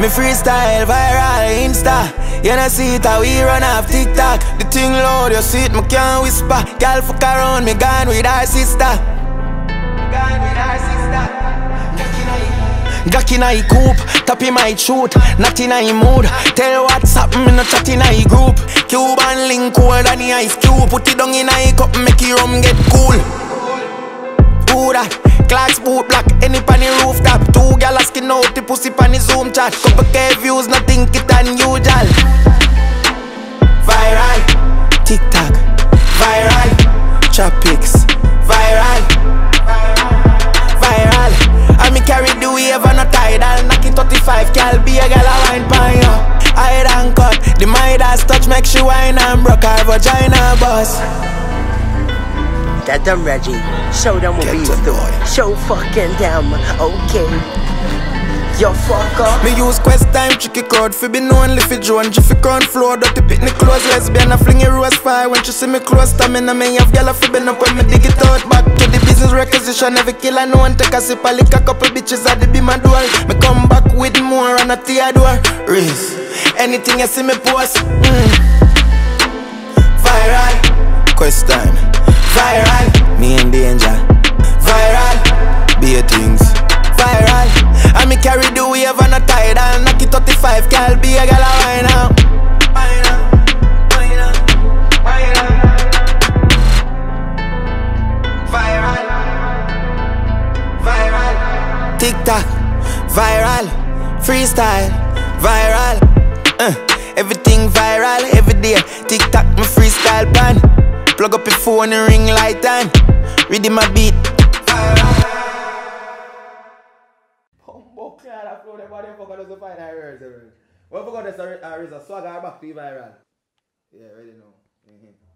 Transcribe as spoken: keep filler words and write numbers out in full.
Me freestyle, viral, Insta. You know see it how we run off TikTok. The thing loud, you see it, me can't whisper. Girl fuck around, me gone with our sister. Gone with our sister. Glock in a coupe, top in my truth, not in a mood. Tell what's happening, no chat in a group. Cuban link cold and the ice cube. Put it down in a cup, make it rum get cool. Who that? Clark's boot black, any pan the rooftop. Two gal asking out the pussy pan the Zoom chat. Couple K views, nothing it unusual. Viral, TikTok, viral, chop pics, viral, viral. I me carry the wave and a tidal, knock it thirty-five, cal be a gal a wine pan yo. Hide and cut, the Midas touch make she wine and broke her vagina bust. Get them, Reggie. Show them what we do. Show fucking them, okay. Yo, fuck up. Me use quest time, tricky code. Fi be known, leafy drone. Jiffy corn floor, dirty picnic clothes. Lesbian, I fling it rose fire. When she see me close, stamina, me have gala fi been up when me dig it out. Back to the business requisition. Every killer, no one take a sip. I lick a couple bitches at the be my door. Me come back with more and a tear door. Reese, anything you see me post. Mm. Viral, quest time. Viral, me in danger. Viral, be a things. Viral, I me carry the wave and a tidal. Knock it thirty-five, cal be a gal a wine now. Wine now, wine now, wine now. Viral, viral. TikTok, viral, freestyle, viral. Uh, everything viral, every day. TikTok, my freestyle pan. Plug up your phone and ring light on. Reading my beat. Oh, God, I floated about it. Fuck, I doesn't find that rare. Well, I forgot this. I read a swagger back to viral. Yeah, ready now. Mm-hmm.